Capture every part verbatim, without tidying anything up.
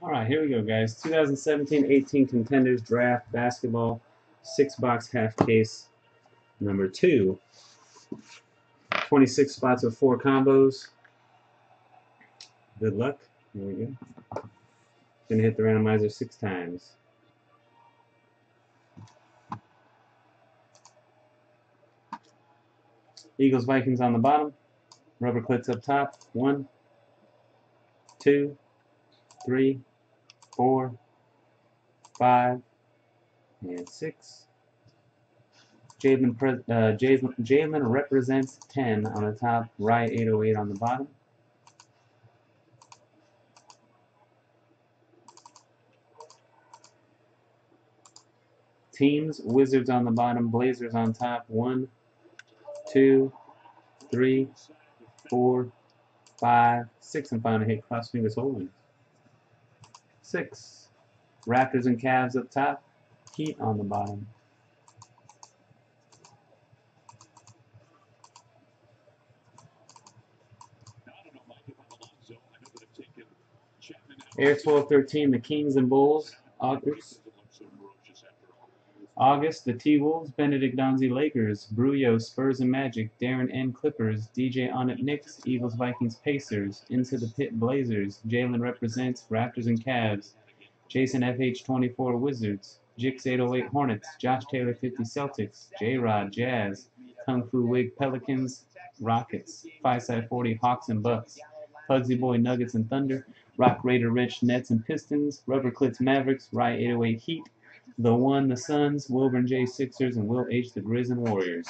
All right, here we go, guys. twenty seventeen eighteen Contenders Draft Basketball six-box half case number two. twenty-six spots of four combos. Good luck. Here we go. Gonna hit the randomizer six times. Eagles, Vikings on the bottom. Rubber Clits up top. One, two, three, four, five, and six. Javen, pre uh, Javen, Javen represents ten on the top, Rye eight oh eight on the bottom. Teams, Wizards on the bottom, Blazers on top, one, two, three, four, five, six, and finally hit cross fingers holding. Six. Raptors and Cavs up top, Heat on the bottom. Air twelve thirteen, the Kings and Bulls, August. August, the T-Wolves, Benedict Donzi, Lakers, Bruyo, Spurs and Magic, Darren N, Clippers, D J Onnet, Knicks, Eagles, Vikings, Pacers, Into the Pit, Blazers, Jalen represents, Raptors and Cavs, Jason F H twenty-four, Wizards, Jix eight oh eight, Hornets, Josh Taylor fifty, Celtics, J-Rod, Jazz, Kung Fu Wig, Pelicans, Rockets, Fireside forty, Hawks and Bucks, Pugsy Boy, Nuggets and Thunder, Rock Raider, Rich, Nets and Pistons, Rubber Clits, Mavericks, Rye eight oh eight, Heat, The One, the Suns, Wilburn J, Sixers, and Will H, the Grizz and Warriors.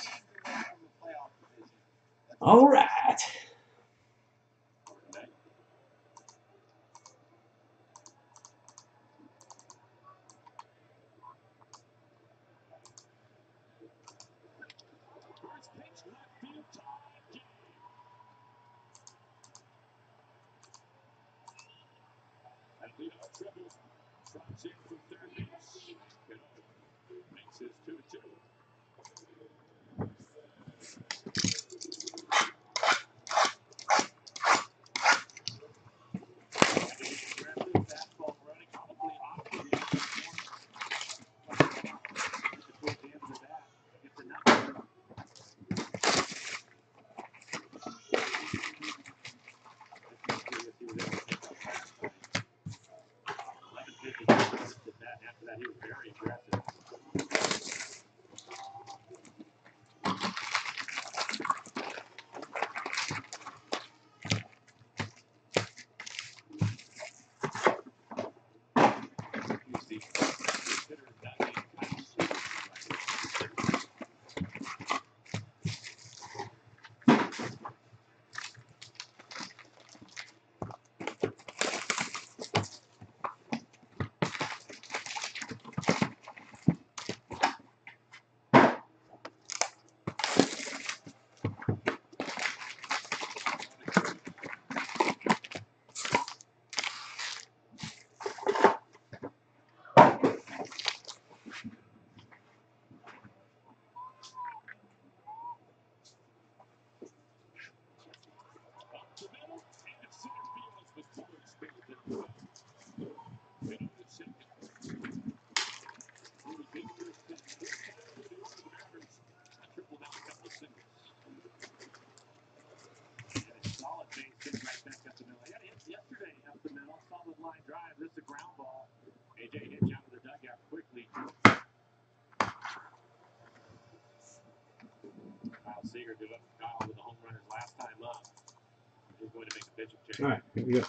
All right. All right, here we go.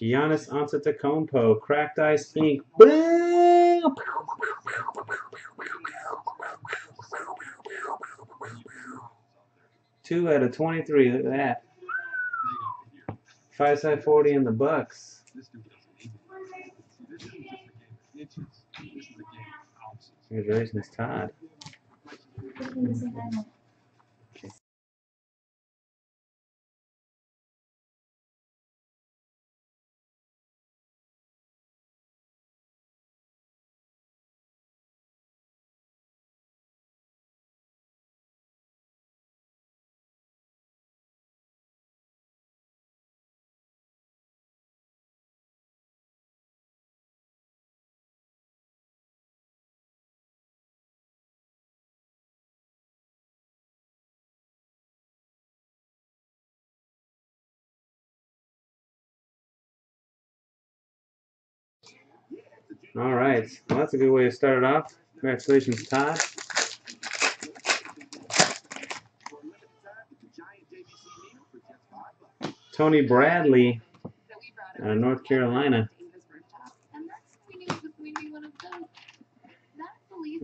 Giannis Antetokounmpo, Cracked Ice Ink. Boom! Two out of twenty-three. Look at that. Fireside forty in the Bucks. Congratulations, Todd. All right. Well, that's a good way to start it off. Congratulations, Todd. Tony Bradley out of North Carolina.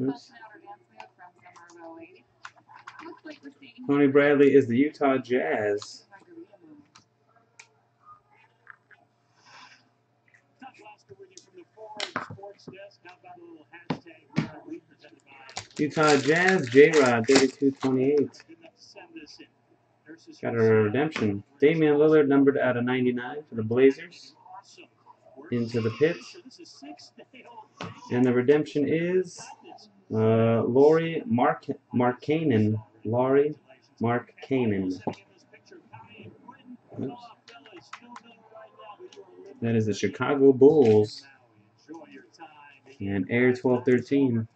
Oops. Tony Bradley is the Utah Jazz. Utah Jazz, J-Rod, thirty-two twenty-eight. Got a redemption. Damian Lillard, numbered out of ninety-nine for the Blazers. Into the pit. And the redemption is uh, Lauri Markkanen. Lauri Markkanen. Oops. That is the Chicago Bulls. And air twelve thirteen.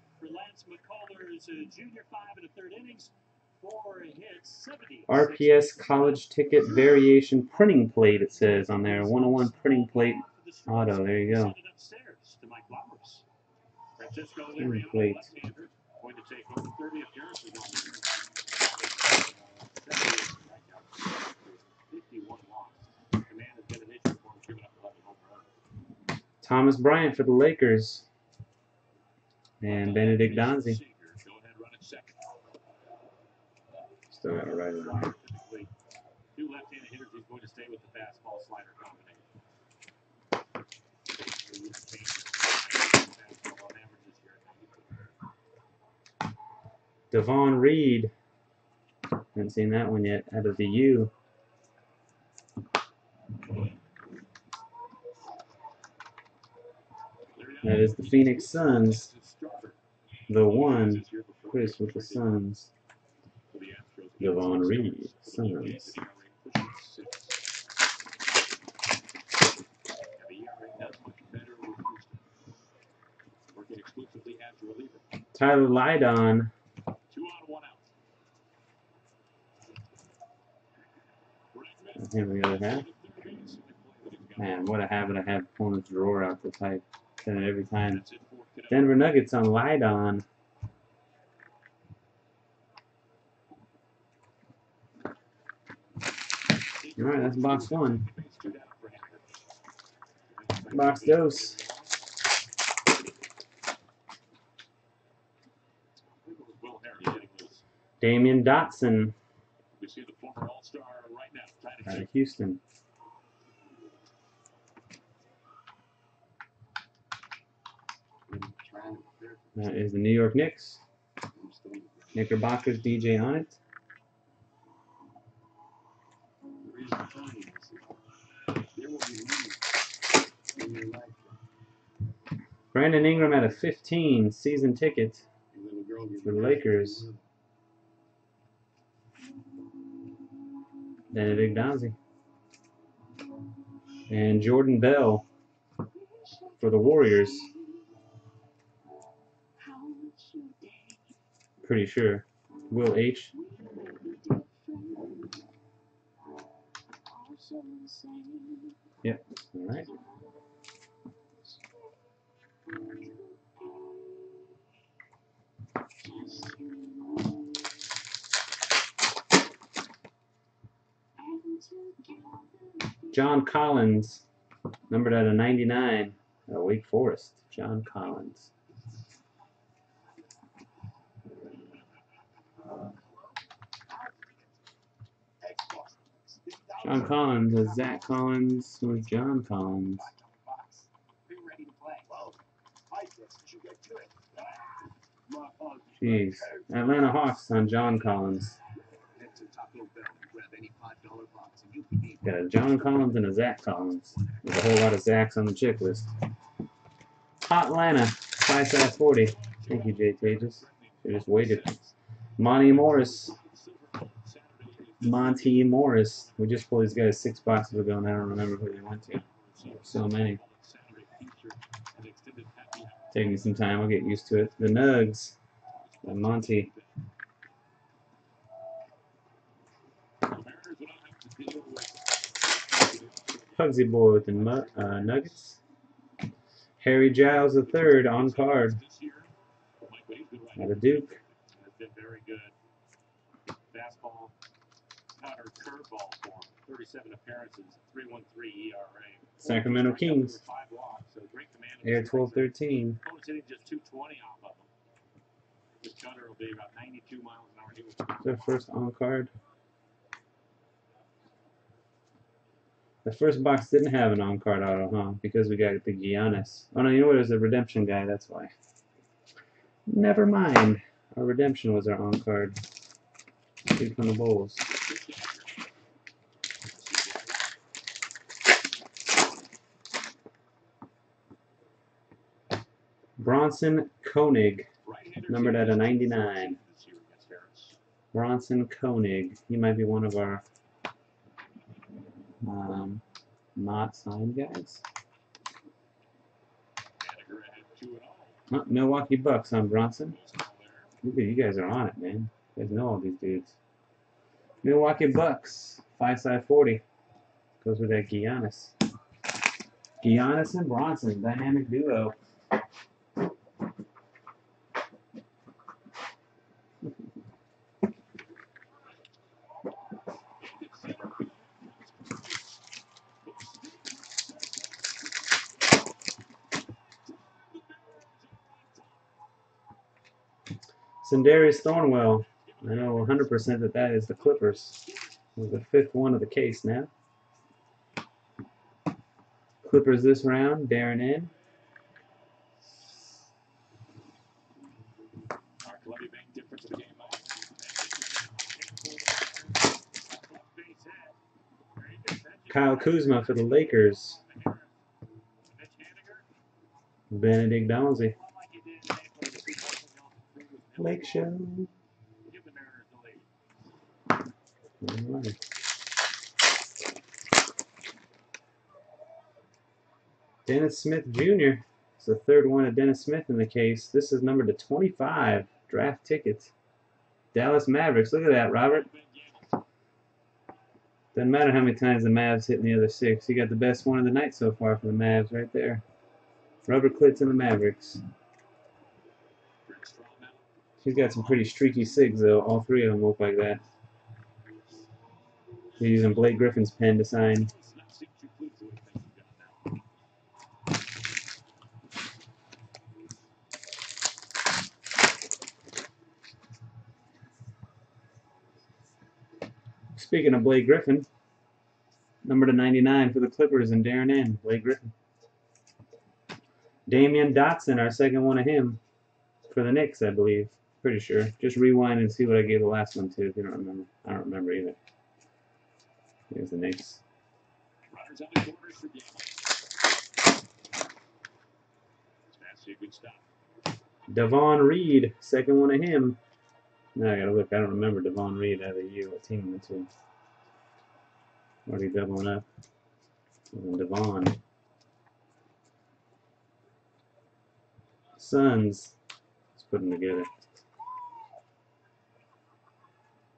R P S college ticket variation printing plate, it says on there. one oh one printing plate auto. There you go. Printing plate. Thomas Bryant for the Lakers. And Benedict Donzi. Still got a right in there. Two left-handed hitters, he's going to stay with the fastball slider combination. Devon Reed. Haven't seen that one yet. Out of the U. That is the Phoenix Suns. The one, Chris with the Suns. Devon Reed, Suns. Tyler Lydon. Here we go. Half. Man, what a habit I have pulling the drawer out to type it every time. Denver Nuggets on Lydon. All right, that's box one. Box dose. Damien Dotson. We see the former All-Star right now, out of Houston. That is the New York Knicks. Knickerbocker's D J on it. Brandon Ingram out of fifteen, season ticket for the Lakers. Benedict Donzi. And Jordan Bell for the Warriors. Pretty sure. Will H. Yep. All right. John Collins, numbered out of ninety-nine, at Wake Forest. John Collins. John Collins is Zach Collins with John Collins. Jeez. Atlanta Hawks on John Collins. Got a John Collins and a Zach Collins. There's a whole lot of Zachs on the chick list. Hotlanta, five forty. Thank you, Jay Tages. They just waited. Monty Morris. Monty Morris. We just pulled these guys six boxes ago, and I don't remember who they went to. So many. Taking some time. I'll get used to it. The Nugs. And Monty. Pugsy Boy with the uh, Nuggets. Harry Giles the third on card. Out of Duke. Very good. Fastball, cutter, curveball form. thirty-seven appearances, three point one three E R A. Sacramento Kings. Air twelve thirteen. Their first on card. The first box didn't have an on card auto, huh? Because we got the Giannis. Oh no, you know what? It was a redemption guy, that's why. Never mind. Our redemption was our on card. Two ton of bowls. Bronson Koenig, numbered at a ninety-nine. Bronson Koenig. He might be one of our um, not signed guys. Oh, Milwaukee Bucks on Bronson. You guys are on it, man. You guys know all these dudes. Milwaukee Bucks, five side forty. Goes with that Giannis. Giannis and Bronson, dynamic duo. Cindarius Thornwell, I know one hundred percent that that is the Clippers. We're the fifth one of the case now. Clippers this round, Darren in. Kyle Kuzma for the Lakers. Benedict Donzie. Lake Show. Right. Dennis Smith Junior It's the third one of Dennis Smith in the case. This is numbered to twenty-five. Draft tickets. Dallas Mavericks. Look at that, Robert. Doesn't matter how many times the Mavs hit in the other six. You got the best one of the night so far for the Mavs right there. Robert Klitz and the Mavericks. He's got some pretty streaky sigs, though. All three of them look like that. He's using Blake Griffin's pen to sign. Speaking of Blake Griffin, number to ninety-nine for the Clippers and Darren N. Blake Griffin. Damien Dotson, our second one of him for the Knicks, I believe. Pretty sure. Just rewind and see what I gave the last one to if you don't remember. I don't remember either. Here's the Knicks. Devon Reed, second one of him. Now I gotta look. I don't remember Devon Reed out of you. What team went to? Already doubling up. Devon. Suns. Let's put them together.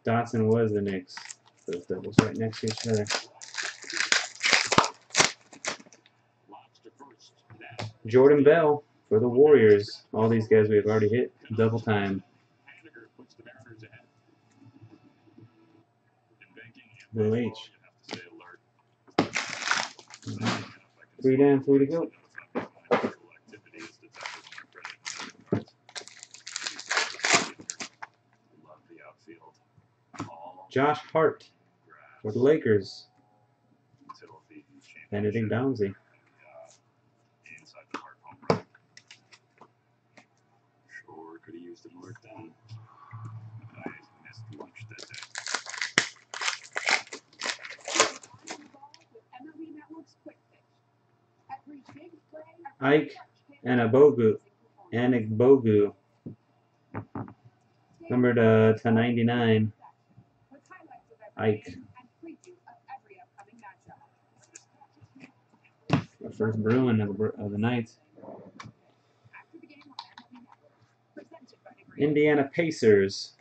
Dotson was the Knicks. Those doubles right next to each other. Jordan Bell for the Warriors. All these guys we have already hit double time. Blue H. Three down, three to go. Josh Hart for the Lakers. Benedict Donzie. Sure, could have used a mark down. I missed lunch that day. Ike Anigbogu. Anigbogu. Numbered uh, to ninety-nine. Ike. The first Bruin of the, of the night. Indiana Pacers.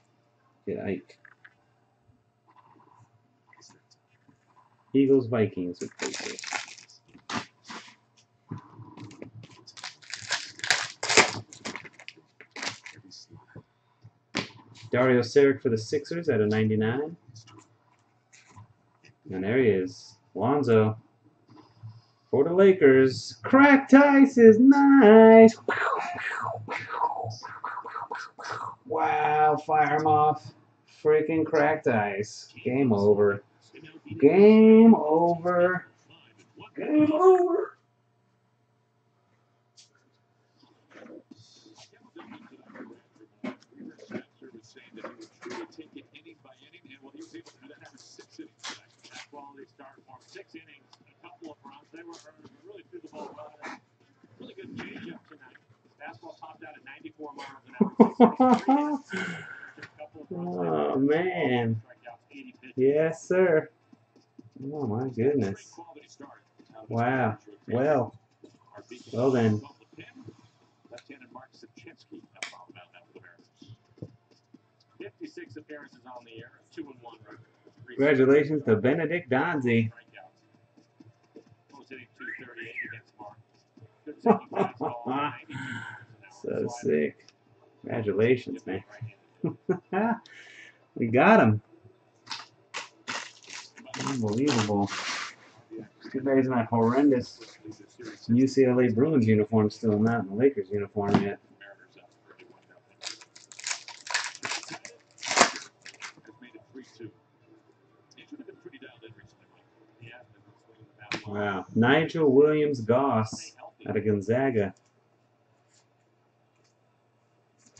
Get Ike. Eagles Vikings with Pacers. Dario Saric for the Sixers at a ninety-nine. And there he is. Lonzo for the Lakers. Cracked ice is nice. Wow, fire him off. Freaking cracked ice. Game over. Game over. Game over. Oh man. Yes, sir. Oh my goodness. Wow. Well. Well then. fifty-six appearances on the air, two and one record. Congratulations to Benedict Donzi. So sick. Congratulations, man. We got him. Unbelievable. Too bad he's not horrendous U C L A Bruins uniform still, not in the Lakers uniform yet. Wow. Nigel Williams-Goss out of Gonzaga.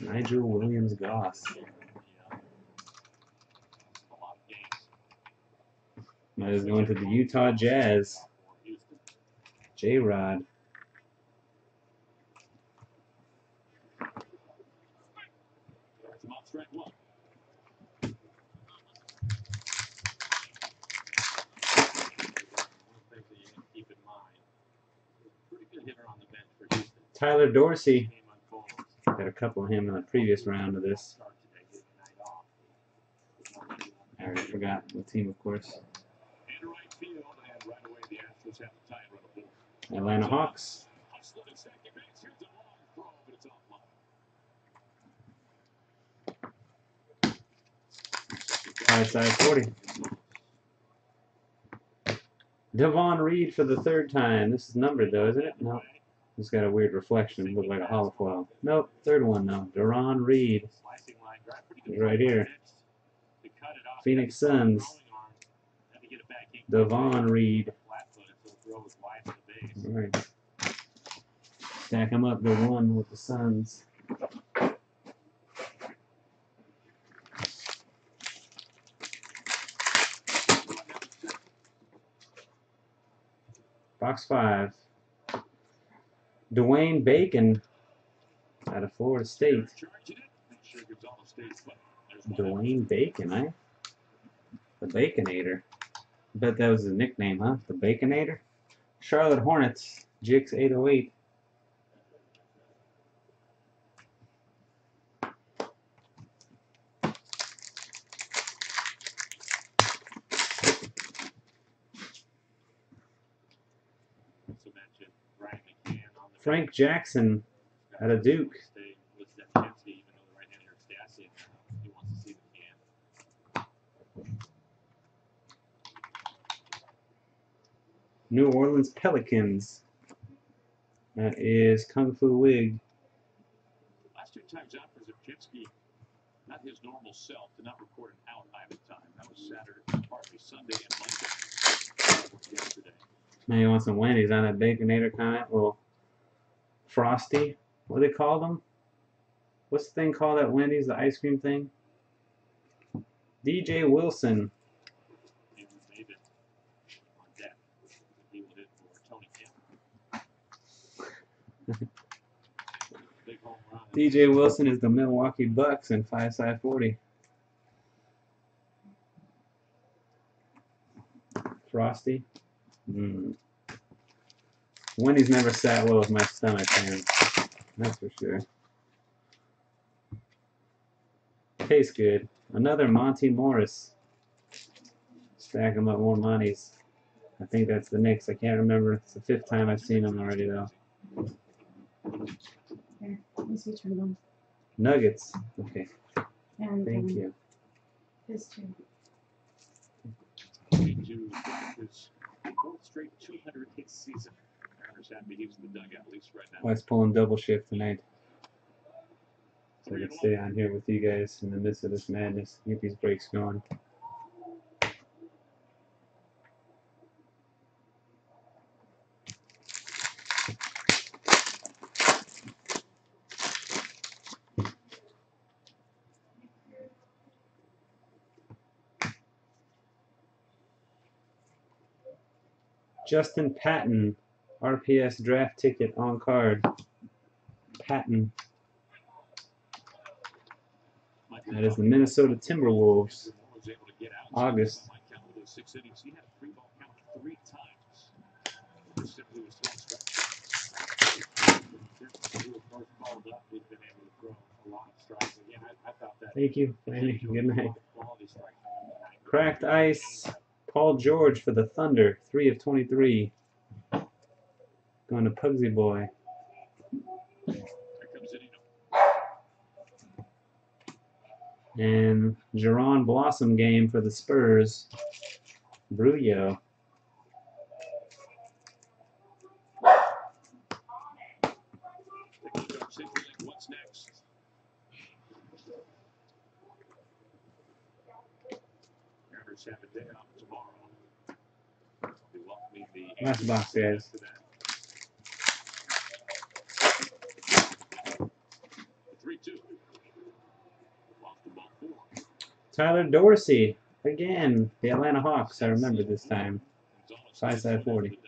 Nigel Williams-Goss. That is going to the Utah Jazz. J-Rod. Tyler Dorsey. Got a couple of him in the previous round of this. I already forgot the team, of course. Atlanta Hawks. High side forty. Devon Reed for the third time. This is numbered though, isn't it? No. It's got a weird reflection. It looked like a hollow foil. Nope, third one though. Daron Reed. He's right here. Phoenix Suns. Devon Reed. Alright. Stack them up to one with the Suns. Box five. Dwayne Bacon out of Florida State. Dwayne Bacon, eh? The Baconator. Bet that was his nickname, huh? The Baconator? Charlotte Hornets, Jix eight oh eight. Frank Jackson out of Duke. New Orleans Pelicans. That is Kung Fu Wig. Last two times out for Zipchinski, not his normal self, did not record an out either time. That was Saturday, partly Sunday, and Monday. Yesterday. Now you want some Wendy's on that Baconator comment? Well. Frosty, what do they call them? What's the thing called at Wendy's, the ice cream thing? D J Wilson. D J Wilson is the Milwaukee Bucks in five side forty. Frosty. Mm. Wendy's never sat well with my stomach, man. That's for sure. Tastes good. Another Monty Morris. Stack them up, more Monty's. I think that's the Knicks. I can't remember. It's the fifth time I've seen them already, though. Here, let me see, turn them. Nuggets. Okay. And thank um, you. His two. His straight two hundred hit season. Wes pulling double shift tonight, so I can stay on here with you guys in the midst of this madness. Get these breaks going. Justin Patton, R P S draft ticket on card. Patton. That is the Minnesota Timberwolves. August. Thank you. Good night. Cracked ice. Paul George for the Thunder, three of twenty-three. Going to Pugsy Boy. And Jaren Blossomgame for the Spurs, Bruyo. Last box, guys. Tyler Dorsey, again, the Atlanta Hawks. I remember this time. five side forty.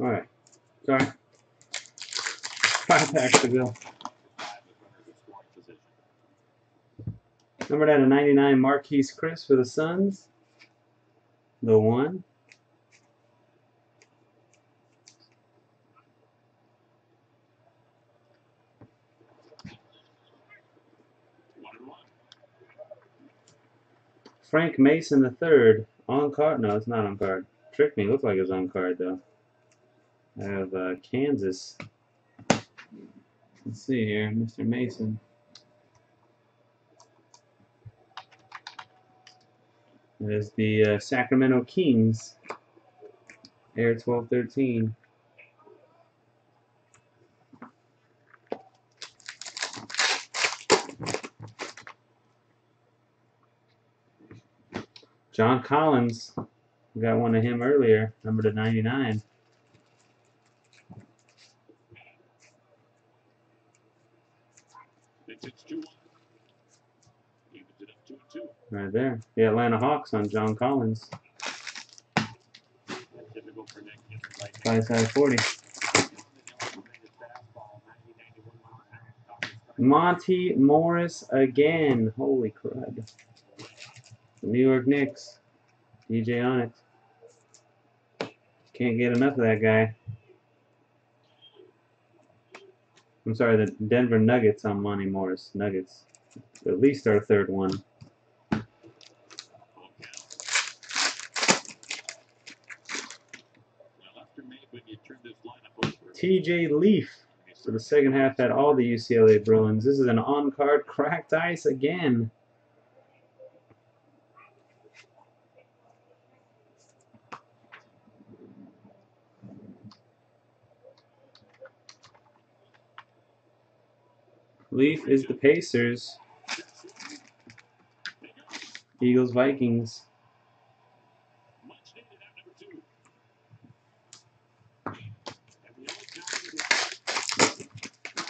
All right. Sorry. Five packs to go. Numbered out of ninety-nine, Marquise Chris for the Suns. The one. Frank Mason the third on card. No, it's not on card. Tricked me. Looks like it's on card though. I have uh, Kansas. Let's see here, Mister Mason. It is the uh, Sacramento Kings. Air twelve thirteen. John Collins, we got one of him earlier, number to ninety-nine. Right there, the Atlanta Hawks on John Collins. Five side forty. Monty Morris again. Holy crud. New York Knicks, D J on it. Can't get enough of that guy. I'm sorry, the Denver Nuggets on Monty Morris. Nuggets, at least our third one. T J Leaf for the second half at all the U C L A Bruins. This is an on-card cracked ice again. Leaf is the Pacers. Eagles, Vikings.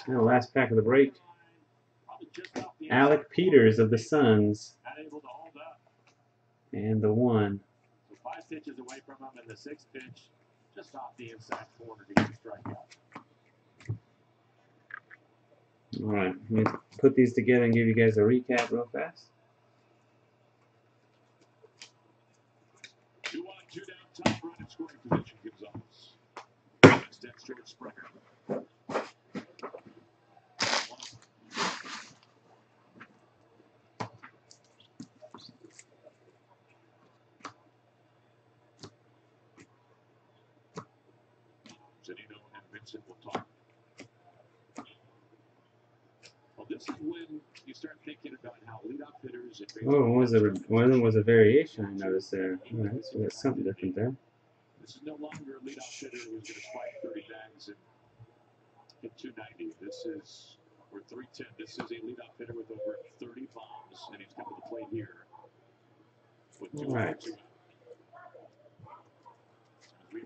And the last pack of the break. Alec Peters of the Suns. And the one. So five pitches away from him, and the sixth pitch just off the inside corner to get the strikeout. Alright, let me put these together and give you guys a recap real fast. Two on, two down, top run and scoring position gives us. Extends short springer. Zanino and Vincent will talk. This is when you start thinking about how leadoff hitters. Oh, was a one was a variation I noticed there. All right, so there's something different there. This is no longer a leadoff hitter who's going to spike thirty bags and hit two ninety. This is or three ten. This is a leadoff hitter with over thirty bombs, and he's coming to play here. All right.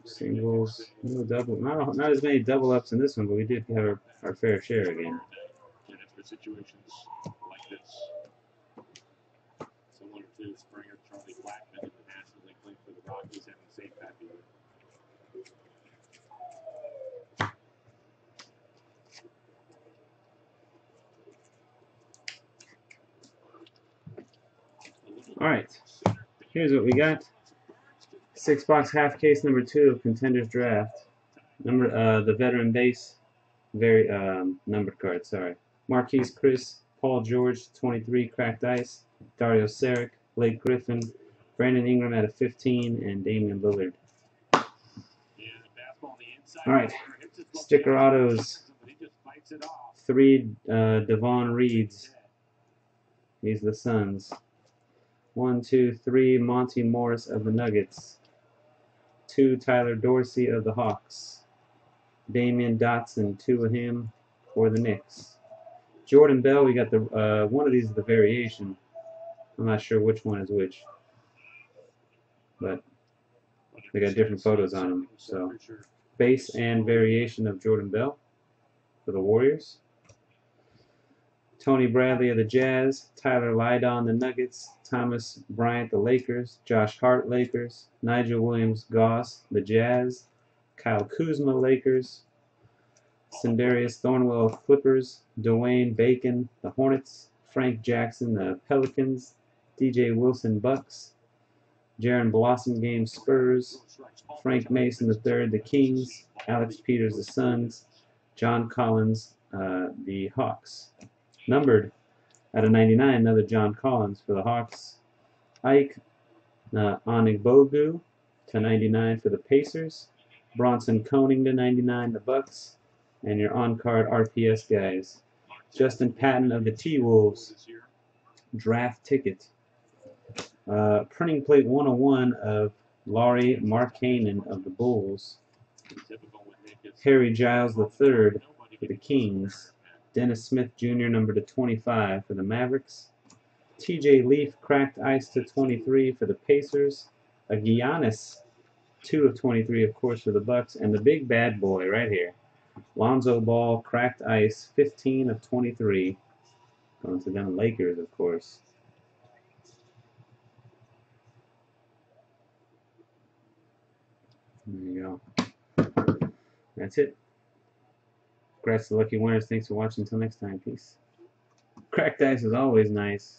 Singles, no double, not not as many double ups in this one, but we did have our, our fair share again. Situations like this. Similar to Springer, Charlie Blackman in the National League played for the Rockies having the same type of year. Alright, here's what we got. Six box half case number two of Contenders Draft. Number uh the veteran base very um numbered card, sorry. Marquise Chris, Paul George, twenty-three, cracked ice, Dario Saric, Blake Griffin, Brandon Ingram at a fifteen, and Damian Lillard. Alright, sticker autos, three uh, Devon Reeds, he's the Suns, one, two, three Monty Morris of the Nuggets, two Tyler Dorsey of the Hawks, Damien Dotson, two of him for the Knicks. Jordan Bell, we got the uh, one of these is the variation. I'm not sure which one is which, but they got different photos on them. So base and variation of Jordan Bell for the Warriors. Tony Bradley of the Jazz, Tyler Lydon the Nuggets, Thomas Bryant the Lakers, Josh Hart Lakers, Nigel Williams-Goss the Jazz, Kyle Kuzma, Lakers. Cindarius Thornwell, Clippers. Dwayne Bacon, the Hornets. Frank Jackson, the Pelicans. D J Wilson, Bucks. Jaren Blossomgame, Spurs. Frank Mason the third, the Kings. Alec Peters, the Suns. John Collins, uh, the Hawks. Numbered out of ninety-nine, another John Collins for the Hawks. Ike uh, Anigbogu to ninety-nine for the Pacers. Bronson Koenig to ninety-nine, the Bucks. And your on-card R P S guys. Justin Patton of the T-Wolves. Draft ticket. Uh, printing plate one oh one of Lauri Markkanen of the Bulls. Harry Giles the third for the Kings. Dennis Smith Junior number to twenty-five for the Mavericks. T J Leaf cracked ice to twenty-three for the Pacers. A Giannis two of twenty-three, of course, for the Bucks. And the big bad boy right here. Lonzo Ball cracked ice fifteen of twenty-three. Going to the Lakers, of course. There you go. That's it. Congrats to the lucky winners. Thanks for watching. Until next time. Peace. Cracked ice is always nice.